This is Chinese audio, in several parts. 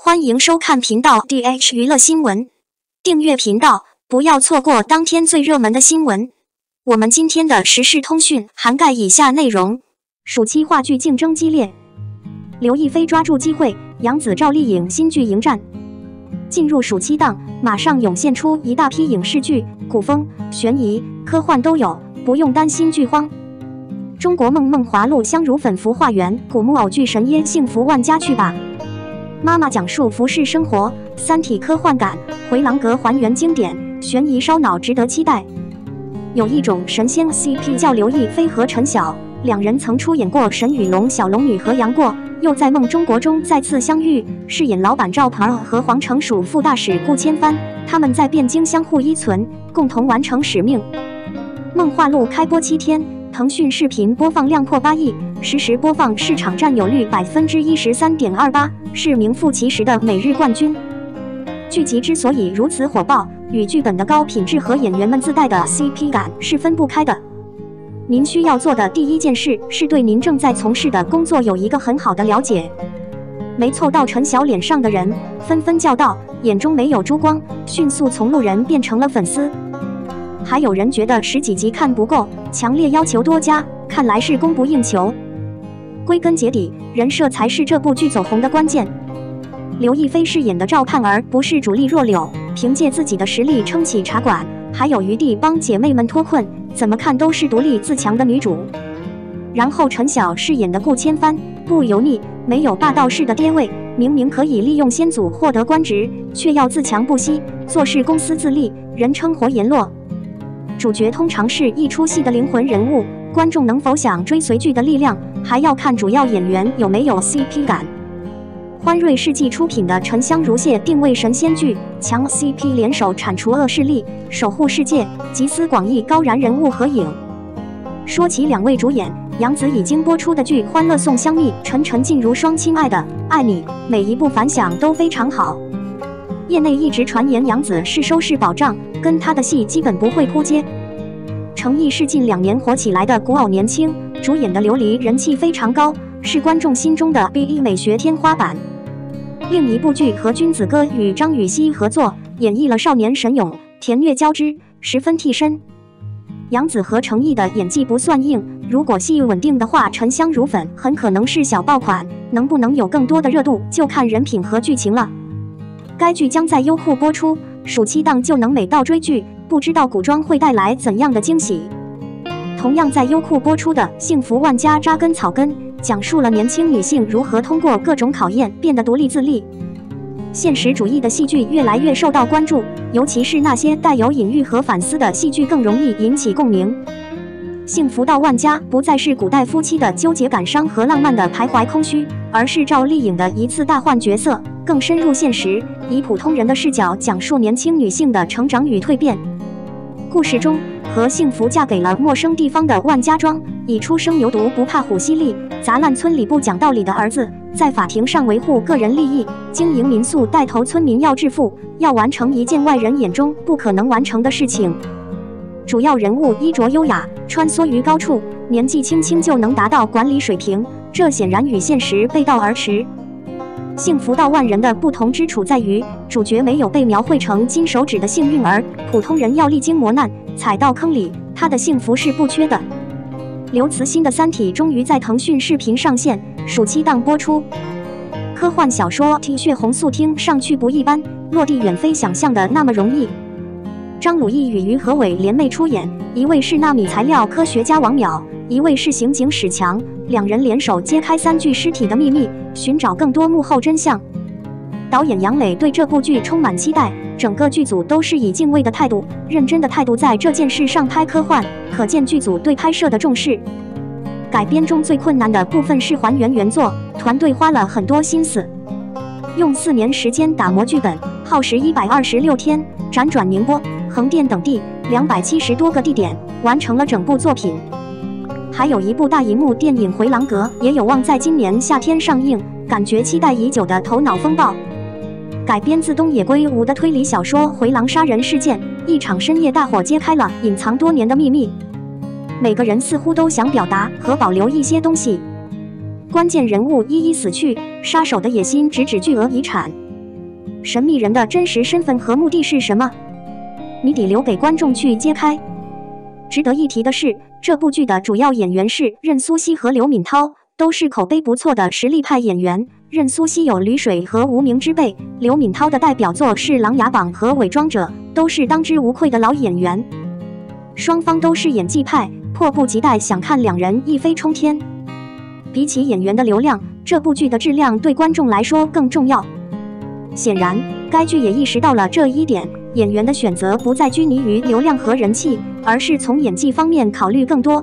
欢迎收看频道 DH 娱乐新闻，订阅频道，不要错过当天最热门的新闻。我们今天的时事通讯涵盖以下内容：暑期话剧竞争激烈，刘亦菲抓住机会，杨紫赵丽颖新剧迎战。进入暑期档，马上涌现出一大批影视剧，古风、悬疑、科幻都有，不用担心剧荒。中国梦梦华录相如粉福化缘，古木偶剧神耶，幸福万家去吧。妈妈讲述服饰生活，三体科幻感，回廊阁还原经典，悬疑烧脑值得期待。有一种神仙 CP 叫刘亦菲和陈晓，两人曾出演过神与龙、小龙女和杨过，又在梦中国中再次相遇，饰演老板赵鹏和皇城署副大使顾千帆，他们在汴京相互依存，共同完成使命。梦话录开播7天，腾讯视频播放量破8亿，实时播放市场占有率13.28%，是名副其实的每日冠军。剧集之所以如此火爆，与剧本的高品质和演员们自带的 CP 感是分不开的。您需要做的第一件事是对您正在从事的工作有一个很好的了解。没凑到陈晓脸上的人，纷纷叫道：“眼中没有珠光。”迅速从路人变成了粉丝。还有人觉得10几集看不够，强烈要求多加，看来是供不应求。归根结底，人设才是这部剧走红的关键。刘亦菲饰演的赵盼儿不是主力弱柳，凭借自己的实力撑起茶馆，还有余地帮姐妹们脱困，怎么看都是独立自强的女主。然后陈晓饰演的顾千帆不油腻，没有霸道式的爹味，明明可以利用先祖获得官职，却要自强不息，做事公私自立，人称活阎罗。主角通常是一出戏的灵魂人物，观众能否想追随剧的力量，还要看主要演员有没有 CP 感。欢瑞世纪出品的沉香如屑定位神仙剧，强 CP 联手铲除恶势力，守护世界，集思广益高燃人物合影。说起两位主演，杨紫已经播出的剧《欢乐颂》香蜜沉沉烬如霜亲爱的爱你，每一部反响都非常好。业内一直传言杨紫是收视保障，跟她的戏基本不会扑街。成毅是近2年火起来的古偶年轻，主演的《琉璃》人气非常高，是观众心中的 BE 美学天花板。另一部剧《和君子哥》与张雨绮合作，演绎了少年神勇，甜虐交织，十分替身。杨紫和成毅的演技不算硬，如果戏稳定的话，沉香如粉很可能是小爆款，能不能有更多的热度就看人品和剧情了。该剧将在优酷播出，暑期档就能美到追剧，不知道古装会带来怎样的惊喜。同样在优酷播出的《幸福万家扎根草根》，讲述了年轻女性如何通过各种考验变得独立自立。现实主义的戏剧越来越受到关注，尤其是那些带有隐喻和反思的戏剧更容易引起共鸣。幸福到万家不再是古代夫妻的纠结感伤和浪漫的徘徊空虚，而是赵丽颖的一次大换角色，更深入现实，以普通人的视角讲述年轻女性的成长与蜕变。故事中，何幸福嫁给了陌生地方的万家庄，以初生牛犊不怕虎犀利，砸烂村里不讲道理的儿子，在法庭上维护个人利益，经营民宿带头村民要致富，要完成一件外人眼中不可能完成的事情。主要人物衣着优雅，穿梭于高处，年纪轻轻就能达到管理水平，这显然与现实背道而驰。幸福到万人的不同之处在于，主角没有被描绘成金手指的幸运儿，普通人要历经磨难，踩到坑里，他的幸福是不缺的。刘慈欣的《三体》终于在腾讯视频上线，暑期档播出。科幻小说《血红素》听上去不一般，落地远非想象的那么容易。张鲁一与于和伟联袂出演，一位是纳米材料科学家王淼，一位是刑警史强，两人联手揭开3具尸体的秘密，寻找更多幕后真相。导演杨磊对这部剧充满期待，整个剧组都是以敬畏的态度、认真的态度在这件事上拍科幻，可见剧组对拍摄的重视。改编中最困难的部分是还原原作，团队花了很多心思，用4年时间打磨剧本，耗时126天，辗转宁波、横店等地270多个地点，完成了整部作品。还有一部大银幕电影《回廊阁》也有望在今年夏天上映，感觉期待已久的《头脑风暴》改编自东野圭吾的推理小说《回廊杀人事件》，一场深夜大火揭开了隐藏多年的秘密，每个人似乎都想表达和保留一些东西。关键人物一一死去，杀手的野心直指巨额遗产，神秘人的真实身份和目的是什么？谜底留给观众去揭开。值得一提的是，这部剧的主要演员是任苏西和刘敏涛，都是口碑不错的实力派演员。任苏西有《驴水》和《无名之辈》，刘敏涛的代表作是《琅琊榜》和《伪装者》，都是当之无愧的老演员。双方都是演技派，迫不及待想看两人一飞冲天。比起演员的流量，这部剧的质量对观众来说更重要。显然，该剧也意识到了这一点。 演员的选择不再拘泥于流量和人气，而是从演技方面考虑更多。《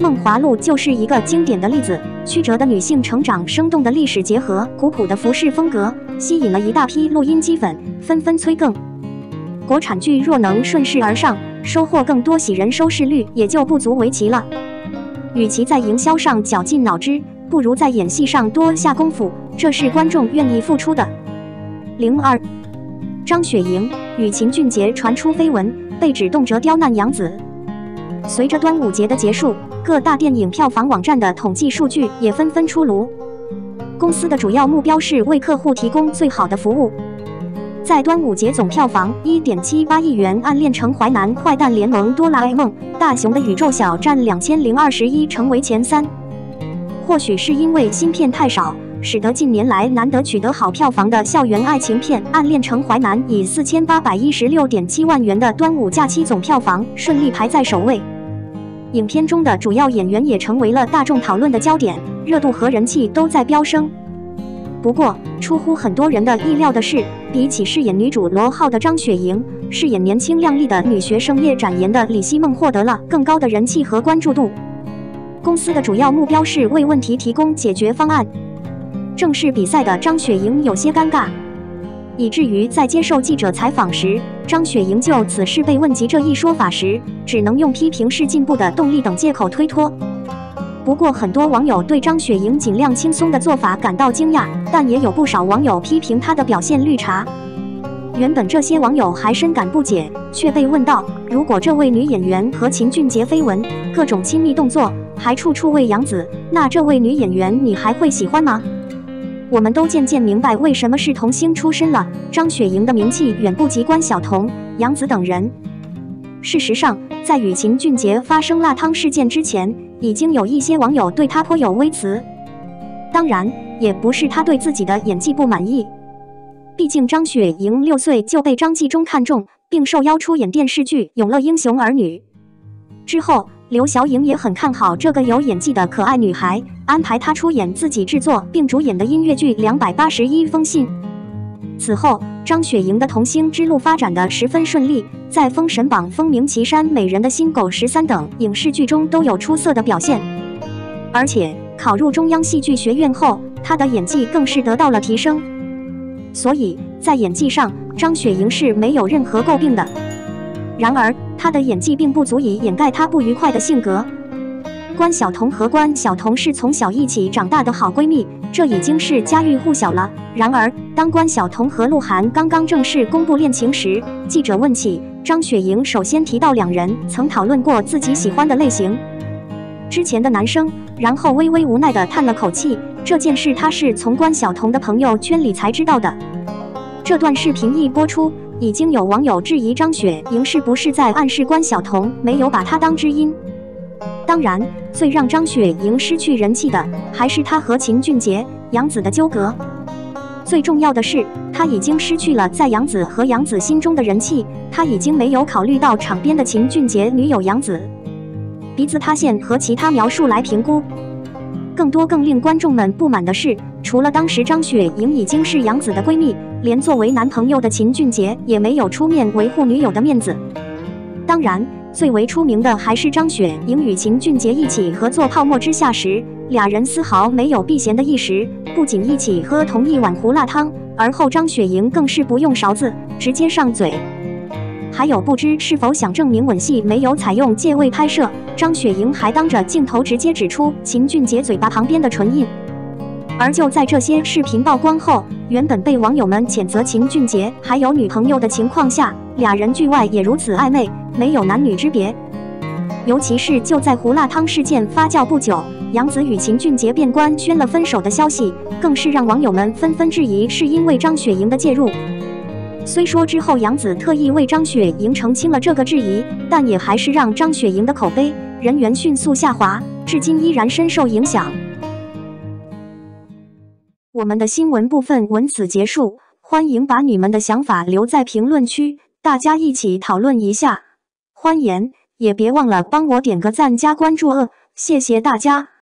梦华录》就是一个经典的例子，曲折的女性成长、生动的历史结合、古朴的服饰风格，吸引了一大批录音机粉，纷纷催更。国产剧若能顺势而上，收获更多喜人，收视率也就不足为奇了。与其在营销上绞尽脑汁，不如在演戏上多下功夫，这是观众愿意付出的。02。 张雪迎与秦俊杰传出绯闻，被指动辄刁难养子。随着端午节的结束，各大电影票房网站的统计数据也纷纷出炉。公司的主要目标是为客户提供最好的服务。在端午节总票房 1.78 亿元，《暗恋城淮南》、《坏蛋联盟》、《哆啦 A 梦》、《大雄的宇宙小战》2021成为前三。或许是因为新片太少， 使得近年来难得取得好票房的校园爱情片《暗恋城淮南》以4816.7万元的端午假期总票房顺利排在首位。影片中的主要演员也成为了大众讨论的焦点，热度和人气都在飙升。不过，出乎很多人的意料的是，比起饰演女主罗浩的张雪迎，饰演年轻靓丽的女学生叶展言的李希梦获得了更高的人气和关注度。公司的主要目标是为问题提供解决方案。 正式比赛的张雪迎有些尴尬，以至于在接受记者采访时，张雪迎就此事被问及这一说法时，只能用批评是进步的动力等借口推脱。不过，很多网友对张雪迎尽量轻松的做法感到惊讶，但也有不少网友批评她的表现绿茶。原本这些网友还深感不解，却被问到，如果这位女演员和秦俊杰绯闻，各种亲密动作，还处处喂养子，那这位女演员你还会喜欢吗？ 我们都渐渐明白为什么是童星出身了。张雪迎的名气远不及关晓彤、杨紫等人。事实上，在与秦俊杰发生辣汤事件之前，已经有一些网友对她颇有微词。当然，也不是她对自己的演技不满意，毕竟张雪迎6岁就被张纪中看中，并受邀出演电视剧《永乐英雄儿女》。之后，刘晓颖也很看好这个有演技的可爱女孩。 安排他出演自己制作并主演的音乐剧《281封信》。此后，张雪迎的童星之路发展得十分顺利，在《封神榜》《风鸣岐山美人的新狗13》等影视剧中都有出色的表现。而且，考入中央戏剧学院后，她的演技更是得到了提升。所以在演技上，张雪迎是没有任何诟病的。然而，她的演技并不足以掩盖她不愉快的性格。 关晓彤和关晓彤是从小一起长大的好闺蜜，这已经是家喻户晓了。然而，当关晓彤和鹿晗刚刚正式公布恋情时，记者问起张雪迎，首先提到两人曾讨论过自己喜欢的类型，之前的男生，然后微微无奈地叹了口气。这件事她是从关晓彤的朋友圈里才知道的。这段视频一播出，已经有网友质疑张雪迎是不是在暗示关晓彤没有把她当知音。 当然，最让张雪迎失去人气的，还是她和秦俊杰、杨紫的纠葛。最重要的是，她已经失去了在杨紫和杨紫心中的人气，她已经没有考虑到场边的秦俊杰女友杨紫。鼻子塌陷和其他描述来评估。更令观众们不满的是，除了当时张雪迎已经是杨紫的闺蜜，连作为男朋友的秦俊杰也没有出面维护女友的面子。当然， 最为出名的还是张雪迎与秦俊杰一起合作《泡沫之夏》时，俩人丝毫没有避嫌的意识，不仅一起喝同一碗胡辣汤，而后张雪迎更是不用勺子直接上嘴。还有不知是否想证明吻戏没有采用借位拍摄，张雪迎还当着镜头直接指出秦俊杰嘴巴旁边的唇印。而就在这些视频曝光后，原本被网友们谴责秦俊杰还有女朋友的情况下， 俩人剧外也如此暧昧，没有男女之别。尤其是就在胡辣汤事件发酵不久，杨紫与秦俊杰变官宣了分手的消息，更是让网友们纷纷质疑是因为张雪莹的介入。虽说之后杨紫特意为张雪莹澄清了这个质疑，但也还是让张雪莹的口碑、人缘迅速下滑，至今依然深受影响。我们的新闻部分文字结束，欢迎把你们的想法留在评论区，大家一起讨论一下。欢颜，也别忘了帮我点个赞加关注哦，谢谢大家。